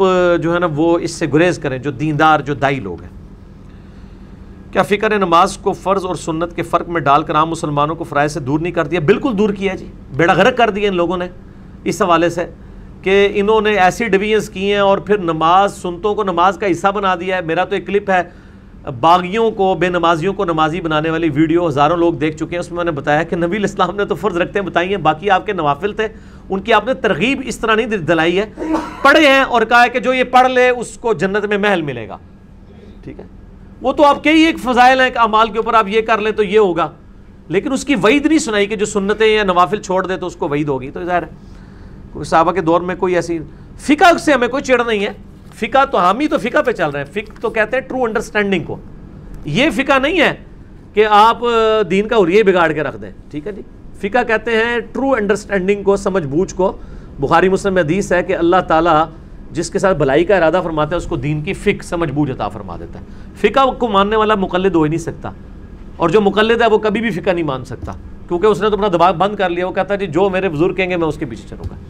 जो है ना वो इससे गुरेज करें, जो दीनदार जो दाई लोग हैं। क्या फ़िक्र नमाज को फ़र्ज़ और सुन्नत के फ़र्क में डालकर आम मुसलमानों को फ़राइज़ से दूर नहीं कर दिया? बिल्कुल दूर किया जी, बेड़ा गर्क कर दिया इन लोगों ने इस हवाले से कि इन्होंने ऐसी डिवीजन्स की हैं और फिर नमाज सुन्नतों को नमाज का हिस्सा बना दिया है। मेरा तो एक क्लिप है बागियों को बेनमाजियों को नमाजी बनाने वाली वीडियो, हज़ारों लोग देख चुके हैं। उसमें मैंने बताया कि नबी इस्लाम ने तो फ़र्ज़ रखते हैं बताई हैं, बाकी आपके नवाफिल थे उनकी आपने तरगीब इस तरह नहीं दिलाई है। पढ़े हैं और कहा है कि जो ये पढ़ ले उसको जन्नत में महल मिलेगा, ठीक है। वो तो आपके ही एक फ़ज़ाइल है कि अमाल के ऊपर आप ये कर लें तो ये होगा, लेकिन उसकी वईद नहीं सुनाई कि जो सुन्नतें या नवाफिल छोड़ दे तो उसको वईद होगी। तो ज़ाहिर है सहाबा के दौर में कोई ऐसी फ़िक़ा से हमें कोई चिड़ नहीं है। फ़िक़ा तो हम ही तो फ़िक़ा पे चल रहे हैं। फ़िक़ा तो कहते हैं ट्रू अंडरस्टैंडिंग को, ये फ़िक़ा नहीं है कि आप दीन का हुरिया बिगाड़ के रख दें, ठीक है जी। फ़िक़ा कहते हैं ट्रू अंडरस्टैंडिंग को, समझ बूझ को। बुखारी मुस्लिम में हदीस है कि अल्लाह ताला जिसके साथ भलाई का इरादा फरमाता है उसको दीन की फ़िक़ समझ बूझ अता फरमा देता है। फ़िक़ा को मानने वाला मुक़ल्लिद हो ही नहीं सकता, और जो मुक़ल्लिद है वो कभी भी फ़िक़ा नहीं मान सकता, क्योंकि उसने तो अपना दबाव बंद कर लिया। वो कहता है जी जो मेरे बुज़ुर्ग कहेंगे मैं उसके पीछे चलूँगा।